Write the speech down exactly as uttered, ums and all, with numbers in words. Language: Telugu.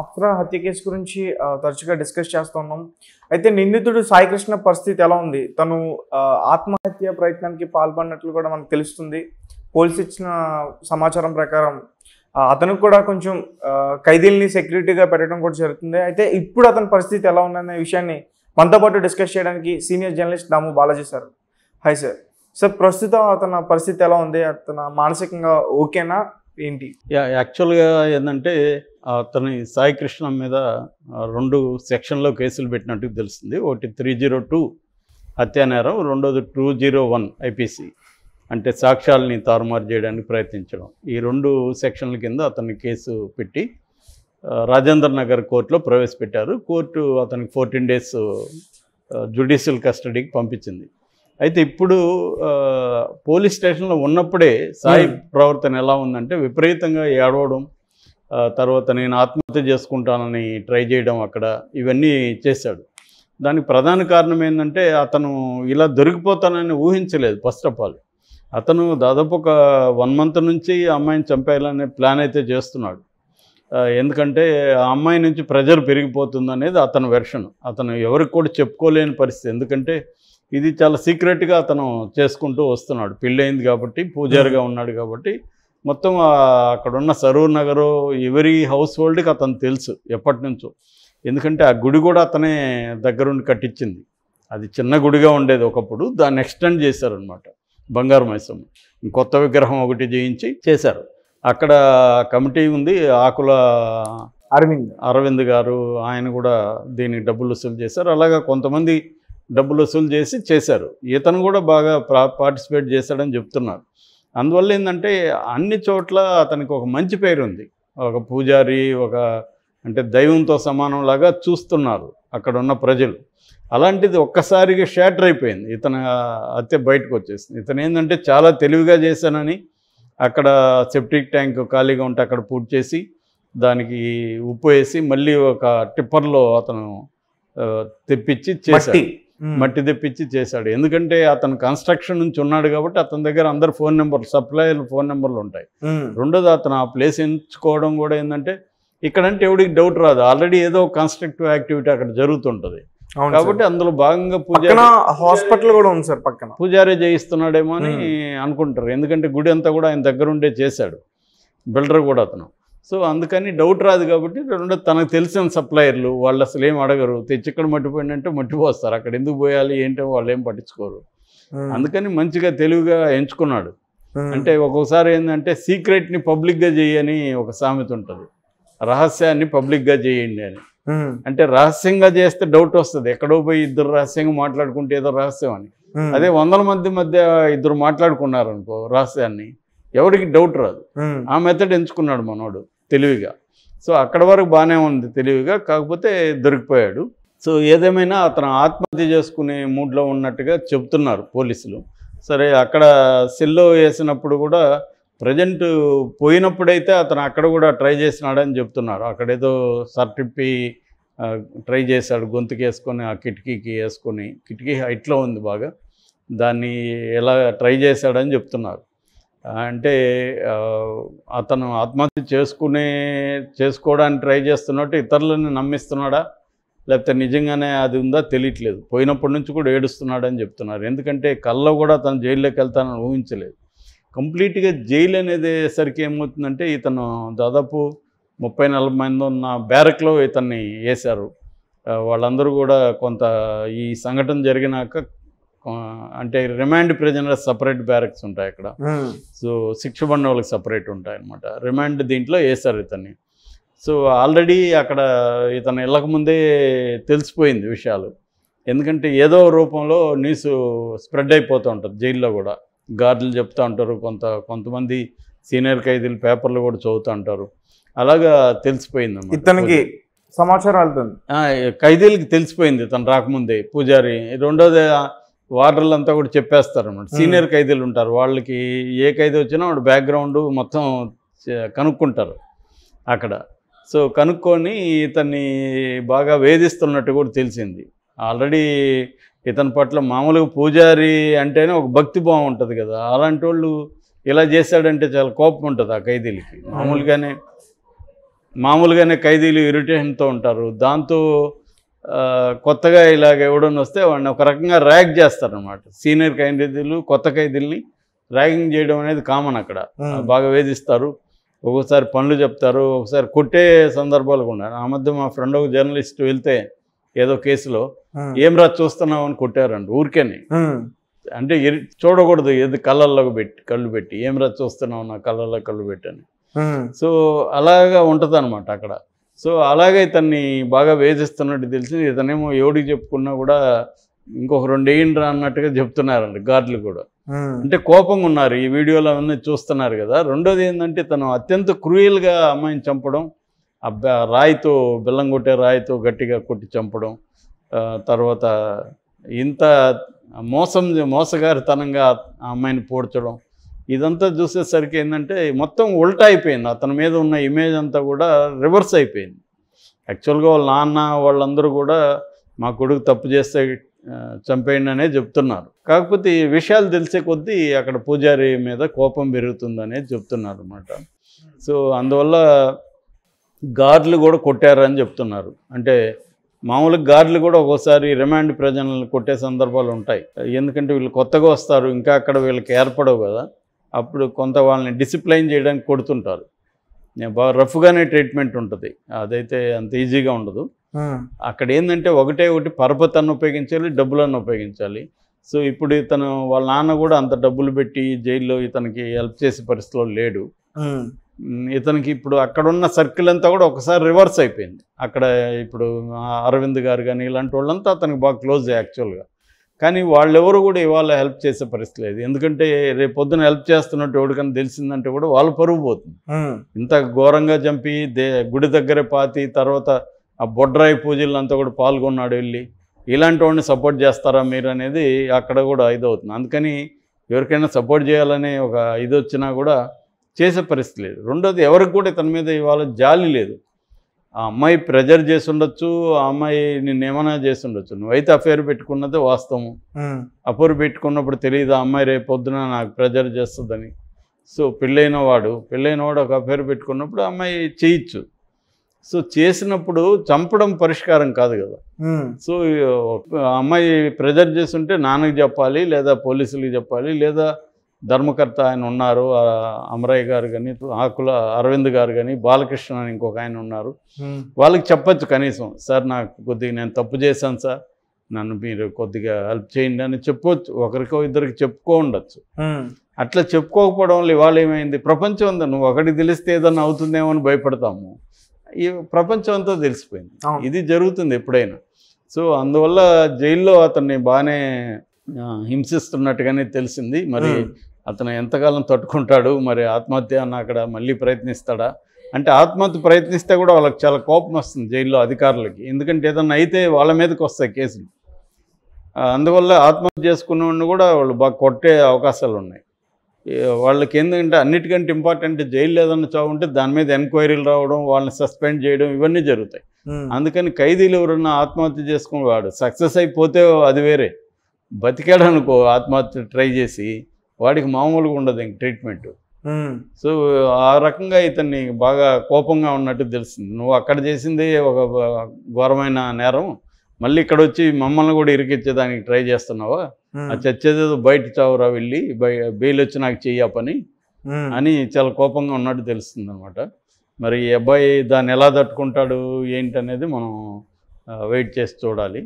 అప్సరా హత్య కేసు గురించి తరచుగా డిస్కస్ చేస్తున్నాం. అయితే నిందితుడు సాయి కృష్ణ పరిస్థితి ఎలా ఉంది? తను ఆత్మహత్య ప్రయత్నానికి పాల్పడినట్లు కూడా మనకు తెలుస్తుంది. పోలీసు ఇచ్చిన సమాచారం ప్రకారం అతను కూడా కొంచెం ఖైదీల్ని సెక్యూరిటీగా పెట్టడం కూడా జరుగుతుంది. అయితే ఇప్పుడు అతని పరిస్థితి ఎలా ఉందనే విషయాన్ని మనతో పాటు డిస్కస్ చేయడానికి senior journalist Damu Balaji sir. Hi sir. Sir, ప్రస్తుతం అతని పరిస్థితి ఎలా ఉంది? అతను మానసికంగా ఓకేనా ఏంటి? యాక్చువల్గా ఏంటంటే అతని సాయి కృష్ణ మీద రెండు సెక్షన్లో కేసులు పెట్టినట్టు తెలుస్తుంది. ఒకటి త్రీ జీరో టూ హత్యా నేరం, రెండోది టూ జీరో వన్ ఐపీసీ అంటే సాక్ష్యాలని తారుమారు చేయడానికి ప్రయత్నించడం. ఈ రెండు సెక్షన్ల కింద అతని కేసు పెట్టి రాజేంద్ర నగర్ కోర్టులో ప్రవేశపెట్టారు. కోర్టు అతనికి ఫోర్టీన్ డేస్ జ్యుడిషియల్ కస్టడీకి పంపించింది. అయితే ఇప్పుడు పోలీస్ స్టేషన్లో ఉన్నప్పుడే సాయి ప్రవర్తన ఎలా ఉందంటే విపరీతంగా ఏడవడం, తర్వాత నేను ఆత్మహత్య చేసుకుంటానని ట్రై చేయడం, అక్కడ ఇవన్నీ చేశాడు. దానికి ప్రధాన కారణం ఏంటంటే అతను ఇలా దొరికిపోతానని ఊహించలేదు. ఫస్ట్ ఆఫ్ ఆల్ అతను దాదాపు ఒక వన్ మంత్ నుంచి అమ్మాయిని చంపేయాలనే ప్లాన్ అయితే చేస్తున్నాడు. ఎందుకంటే ఆ అమ్మాయి నుంచి ప్రెజర్ పెరిగిపోతుంది అనేది అతని వెర్షన్. అతను ఎవరికి కూడా చెప్పుకోలేని పరిస్థితి, ఎందుకంటే ఇది చాలా సీక్రెట్గా అతను చేసుకుంటూ వస్తున్నాడు. పెళ్ళయింది కాబట్టి, పూజారిగా ఉన్నాడు కాబట్టి, మొత్తం అక్కడున్న సరూర్ నగరు ఎవరి హౌస్ హోల్డ్కి అతను తెలుసు ఎప్పటి నుంచో. ఎందుకంటే ఆ గుడి కూడా అతనే దగ్గరుండి కట్టించింది. అది చిన్న గుడిగా ఉండేది ఒకప్పుడు, దాన్ని ఎక్స్టెండ్ చేశారనమాట. బంగారు మైసమ్మ కొత్త విగ్రహం ఒకటి చేయించి చేశారు. అక్కడ కమిటీ ఉంది, ఆకుల అరవింద్ అరవింద్ గారు, ఆయన కూడా దీనికి డబ్బులు వసూలు చేశారు. అలాగా కొంతమంది డబ్బులు వసూలు చేసి చేశారు. ఇతను కూడా బాగా పార్టిసిపేట్ చేశాడని చెప్తున్నారు. అందువల్ల ఏంటంటే అన్ని చోట్ల అతనికి ఒక మంచి పేరు ఉంది. ఒక పూజారి, ఒక అంటే దైవంతో సమానంలాగా చూస్తున్నారు అక్కడ ఉన్న ప్రజలు. అలాంటిది ఒక్కసారిగా షాటర్ అయిపోయింది. ఇతను అత్తే బయటకు వచ్చేసింది. ఇతను ఏంటంటే చాలా తెలివిగా చేశానని అక్కడ సెప్టిక్ ట్యాంక్ ఖాళీగా ఉంటే అక్కడ పూర్తి చేసి దానికి ఉప్పు వేసి మళ్ళీ ఒక టిప్పర్లో అతను తెప్పించి చేశాడు, మట్టి తెప్పించి చేశాడు. ఎందుకంటే అతను కన్స్ట్రక్షన్ నుంచి ఉన్నాడు కాబట్టి అతని దగ్గర అందరు ఫోన్ నెంబర్లు, సప్లయర్లు ఫోన్ నెంబర్లు ఉంటాయి. రెండోది అతను ఆ ప్లేస్ ఎంచుకోవడం కూడా ఏంటంటే ఇక్కడంటే ఎవడికి డౌట్ రాదు, ఆల్రెడీ ఏదో కన్స్ట్రక్టివ్ యాక్టివిటీ అక్కడ జరుగుతుంటుంది కాబట్టి అందులో భాగంగా పూజారి హాస్పిటల్ కూడా ఉంది సార్ పక్కన, పూజారి చేయిస్తున్నాడేమో అని అనుకుంటారు. ఎందుకంటే గుడి అంతా కూడా ఆయన దగ్గర ఉండే చేశాడు, బిల్డర్ కూడా అతను. సో అందుకని డౌట్ రాదు కాబట్టి, రెండు తనకు తెలిసిన సప్లయర్లు, వాళ్ళు అసలు ఏం అడగరు, తెచ్చి ఇక్కడ మట్టిపోయిందంటే మట్టిపోస్తారు, అక్కడ ఎందుకు పోయాలి ఏంటో వాళ్ళు ఏం పట్టించుకోరు. అందుకని మంచిగా తెలివిగా ఎంచుకున్నాడు. అంటే ఒక్కోసారి ఏంటంటే సీక్రెట్ని పబ్లిక్గా చేయని ఒక సామెత ఉంటుంది, రహస్యాన్ని పబ్లిక్గా చేయండి అని. అంటే రహస్యంగా చేస్తే డౌట్ వస్తుంది, ఎక్కడో పోయి ఇద్దరు రహస్యంగా మాట్లాడుకుంటే ఏదో రహస్యం అని. అదే వందల మంది మధ్య ఇద్దరు మాట్లాడుకున్నారు అనుకో రహస్యాన్ని, ఎవరికి డౌట్ రాదు. ఆ మెథడ్ ఎంచుకున్నాడు మనోడు తెలివిగా. సో అక్కడ వరకు బాగానే ఉంది తెలివిగా, కాకపోతే దొరికిపోయాడు. సో ఏదేమైనా అతను ఆత్మహత్య చేసుకునే మూడ్లో ఉన్నట్టుగా చెప్తున్నారు పోలీసులు. సరే, అక్కడ సెల్లో వేసినప్పుడు కూడా ప్రజెంట్ పోయినప్పుడైతే అతను అక్కడ కూడా ట్రై చేసినాడని చెప్తున్నారు. అక్కడేదో సర్టిప్పి ట్రై చేశాడు, గొంతుకి వేసుకొని ఆ కిటికీకి వేసుకొని, కిటికీ హైట్లో ఉంది బాగా, దాన్ని ఎలా ట్రై చేశాడని చెప్తున్నారు. అంటే అతను ఆత్మహత్య చేసుకునే చేసుకోవడానికి ట్రై చేస్తున్నట్టు ఇతరులను నమ్మిస్తున్నాడా, లేకపోతే నిజంగానే అది ఉందా తెలియట్లేదు. పోయినప్పటి నుంచి కూడా ఏడుస్తున్నాడని చెప్తున్నారు. ఎందుకంటే కళ్ళలో కూడా అతను జైల్లోకి వెళ్తానని ఊహించలేదు. కంప్లీట్గా జైలు అనేదేసరికి ఏమవుతుందంటే ఇతను దాదాపు ముప్పై నలభై మంది ఉన్న బ్యారక్లో ఇతన్ని వేశారు. వాళ్ళందరూ కూడా కొంత ఈ సంఘటన జరిగినాక అంటే రిమాండ్ ప్రిజనర్స్ సపరేట్ బ్యారక్స్ ఉంటాయి అక్కడ. సో శిక్ష పడిన వాళ్ళకి సపరేట్ ఉంటాయి అనమాట. రిమాండ్ దీంట్లో వేశారు ఇతన్ని. సో ఆల్రెడీ అక్కడ ఇతను వెళ్ళకముందే తెలిసిపోయింది విషయాలు, ఎందుకంటే ఏదో రూపంలో న్యూస్ స్ప్రెడ్ అయిపోతూ ఉంటుంది. జైల్లో కూడా గార్డులు చెప్తూ ఉంటారు, కొంత కొంతమంది సీనియర్ ఖైదీలు పేపర్లు కూడా చదువుతూ ఉంటారు. అలాగా తెలిసిపోయింది అన్నమాట ఇతనికి సమాచారం వెళ్తుంది. ఖైదీలకి తెలిసిపోయింది తను రాకముందే పూజారి. రెండోది వార్డర్లు అంతా కూడా చెప్పేస్తారు అన్నమాట. సీనియర్ ఖైదీలు ఉంటారు, వాళ్ళకి ఏ ఖైదీ వచ్చినా వాడు బ్యాక్గ్రౌండ్ మొత్తం కనుక్కుంటారు అక్కడ. సో కనుక్కొని ఇతన్ని బాగా వేధిస్తున్నట్టు కూడా తెలిసింది. ఆల్రెడీ ఇతని పట్ల మామూలుగా పూజారి అంటేనే ఒక భక్తి భావం ఉంటుంది కదా, అలాంటి వాళ్ళు ఇలా చేశాడంటే చాలా కోపం ఉంటుంది ఆ ఖైదీలకి. మామూలుగానే మామూలుగానే ఖైదీలు ఇరిటేషన్తో ఉంటారు, దాంతో కొత్తగా ఇలాగ ఎవడని వస్తే వాడిని ఒక రకంగా ర్యాగ్ చేస్తారనమాట. సీనియర్ ఖైదీలు కొత్త ఖైదీల్ని ర్యాగింగ్ చేయడం అనేది కామన్, అక్కడ బాగా వేధిస్తారు, ఒక్కోసారి పనులు చెప్తారు, ఒకసారి కొట్టే సందర్భాలు కూడా. ఆ మధ్య మా ఫ్రెండ్ ఒక జర్నలిస్ట్ వెళ్తే ఏదో కేసులో ఏం రా చూస్తున్నావు అని కొట్టారండి ఊరికేని. అంటే చూడకూడదు, ఏది కళ్ళల్లోకి పెట్టి కళ్ళు పెట్టి ఏం రా చూస్తున్నావు నా కళ్ళల్లో కళ్ళు పెట్టని. సో అలాగా ఉంటుంది అనమాట అక్కడ. సో అలాగే ఇతన్ని బాగా వేధిస్తున్నట్టు తెలిసి ఇతనేమో ఎవడికి చెప్పుకున్నా కూడా ఇంకొక రెండేండ్రా అన్నట్టుగా చెప్తున్నారండి గార్డులు కూడా. అంటే కోపంగా ఉన్నారు, ఈ వీడియోలో అవన్నీ చూస్తున్నారు కదా. రెండోది ఏంటంటే తను అత్యంత క్రూయల్గా అమ్మాయిని చంపడం, అబ్బా రాయితో బెల్లం కొట్టే రాయితో గట్టిగా కొట్టి చంపడం, తర్వాత ఇంత మోసం మోసగారితనంగా ఆ అమ్మాయిని పోడ్చడం, ఇదంతా చూసేసరికి ఏంటంటే మొత్తం ఉల్టా అయిపోయింది. అతని మీద ఉన్న ఇమేజ్ అంతా కూడా రివర్స్ అయిపోయింది. యాక్చువల్గా వాళ్ళ నాన్న వాళ్ళందరూ కూడా మా కొడుకు తప్పు చేస్తే చంపేయండి అనే చెప్తున్నారు. కాకపోతే ఈ విషయాలు తెలిసే కొద్దీ అక్కడ పూజారి మీద కోపం పెరుగుతుందనే చెప్తున్నారు అన్నమాట. సో అందువల్ల గార్డులు కూడా కొట్టారని చెప్తున్నారు. అంటే మామూలుగా గార్డులు కూడా ఒక్కోసారి రిమాండ్ ప్రజలను కొట్టే సందర్భాలు ఉంటాయి, ఎందుకంటే వీళ్ళు కొత్తగా వస్తారు, ఇంకా అక్కడ వీళ్ళకి ఏర్పడవు కదా, అప్పుడు కొంత వాళ్ళని డిసిప్లైన్ చేయడానికి కొడుతుంటారు. బాగా రఫ్గానే ట్రీట్మెంట్ ఉంటుంది, అదైతే అంత ఈజీగా ఉండదు. అక్కడ ఏంటంటే ఒకటే ఒకటి పరపతను ఉపయోగించాలి, డబ్బులను ఉపయోగించాలి. సో ఇప్పుడు ఇతను వాళ్ళ నాన్న కూడా అంత డబ్బులు పెట్టి జైల్లో ఇతనికి హెల్ప్ చేసే పరిస్థితిలో లేడు. ఇతనికి ఇప్పుడు అక్కడున్న సర్కిల్ అంతా కూడా ఒకసారి రివర్స్ అయిపోయింది. అక్కడ ఇప్పుడు అరవింద్ గారు కానీ ఇలాంటి వాళ్ళంతా అతనికి బాగా క్లోజ్ యాక్చువల్గా, కానీ వాళ్ళెవరు కూడా ఇవాళ హెల్ప్ చేసే పరిస్థితి లేదు. ఎందుకంటే రేపు పొద్దున హెల్ప్ చేస్తున్నట్టు ఎవరికైనా తెలిసిందంటే కూడా వాళ్ళు పరుగు పోతుంది. ఇంత ఘోరంగా చంపి దే గుడి దగ్గర పాతి, తర్వాత ఆ బొడ్రాయి పూజలంతా కూడా పాల్గొన్నాడు వెళ్ళి, ఇలాంటి వాడిని సపోర్ట్ చేస్తారా మీరు అనేది అక్కడ కూడా ఇదవుతుంది. అందుకని ఎవరికైనా సపోర్ట్ చేయాలనే ఒక ఇది వచ్చినా కూడా చేసే పరిస్థితి లేదు. రెండోది ఎవరికి కూడా తన మీద ఇవాళ జాలి లేదు. ఆ అమ్మాయి ప్రెజర్ చేసి ఉండొచ్చు, ఆ అమ్మాయి నిన్నేమైనా చేసి ఉండొచ్చు, నువ్వైతే అఫేర్ పెట్టుకున్నదే వాస్తవము. అఫేర్ పెట్టుకున్నప్పుడు తెలియదు ఆ అమ్మాయి రేపు పొద్దున నాకు ప్రెజర్ చేస్తుందని. సో పెళ్ళైన వాడు పెళ్ళైన వాడు ఒక అఫేర్ పెట్టుకున్నప్పుడు అమ్మాయి చేయొచ్చు. సో చేసినప్పుడు చంపడం పరిష్కారం కాదు కదా. సో అమ్మాయి ప్రెజర్ చేస్తుంటే నాన్నకి చెప్పాలి, లేదా పోలీసులకి చెప్పాలి, లేదా ధర్మకర్త ఆయన ఉన్నారు అమరయ్య గారు కానీ, ఆకుల అరవింద్ గారు కానీ, బాలకృష్ణ అని ఇంకొక ఆయన ఉన్నారు, వాళ్ళకి చెప్పచ్చు కనీసం, సార్ నాకు కొద్దిగా నేను తప్పు చేశాను సార్, నన్ను మీరు కొద్దిగా హెల్ప్ చేయండి అని చెప్పవచ్చు. ఒకరికో ఇద్దరికి చెప్పుకో ఉండొచ్చు. అట్లా చెప్పుకోకపోవడం వల్ల ఇవాళ ఏమైంది, ప్రపంచం అంతా నువ్వు ఒకటి తెలిస్తే ఏదన్నా అవుతుందేమో అని భయపడతాము, ఈ ప్రపంచం అంతా తెలిసిపోయింది. ఇది జరుగుతుంది ఎప్పుడైనా. సో అందువల్ల జైల్లో అతన్ని బాగానే హింసిస్తున్నట్టుగానే తెలిసింది. మరి అతను ఎంతకాలం తట్టుకుంటాడు, మరి ఆత్మహత్య అన్న అక్కడ మళ్ళీ ప్రయత్నిస్తాడా అంటే, ఆత్మహత్య ప్రయత్నిస్తే కూడా వాళ్ళకి చాలా కోపం వస్తుంది జైల్లో అధికారులకి, ఎందుకంటే ఏదన్నా అయితే వాళ్ళ మీదకి వస్తాయి కేసులు. అందువల్ల ఆత్మహత్య చేసుకున్నవాడిని కూడా వాళ్ళు బాగా కొట్టే అవకాశాలు ఉన్నాయి. వాళ్ళకి ఏంటంటే అన్నిటికంటే ఇంపార్టెంట్ జైలు ఏదన్నా చావు ఉంటే దాని మీద ఎంక్వైరీలు రావడం, వాళ్ళని సస్పెండ్ చేయడం, ఇవన్నీ జరుగుతాయి. అందుకని ఖైదీలు ఎవరన్నా ఆత్మహత్య చేసుకుని వాడు సక్సెస్ అయిపోతే అది వేరే, బతికాడనుకో ఆత్మహత్య ట్రై చేసి వాడికి మామూలుగా ఉండదు ఇంక ట్రీట్మెంట్. సో ఆ రకంగా ఇతన్ని బాగా కోపంగా ఉన్నట్టు తెలిసింది. నువ్వు అక్కడ చేసింది ఒక ఘోరమైన నేరం, మళ్ళీ ఇక్కడ వచ్చి మమ్మల్ని కూడా ఇరికిచ్చేదానికి ట్రై చేస్తున్నావా, ఆ చచ్చేదేదో బయట చావురా వెళ్ళి బెయిల్ వచ్చి నాకు చెయ్య పని అని చాలా కోపంగా ఉన్నట్టు తెలుస్తుంది అనమాట. మరి ఈ అబ్బాయి దాన్ని ఎలా తట్టుకుంటాడు ఏంటనేది మనం వెయిట్ చేసి చూడాలి.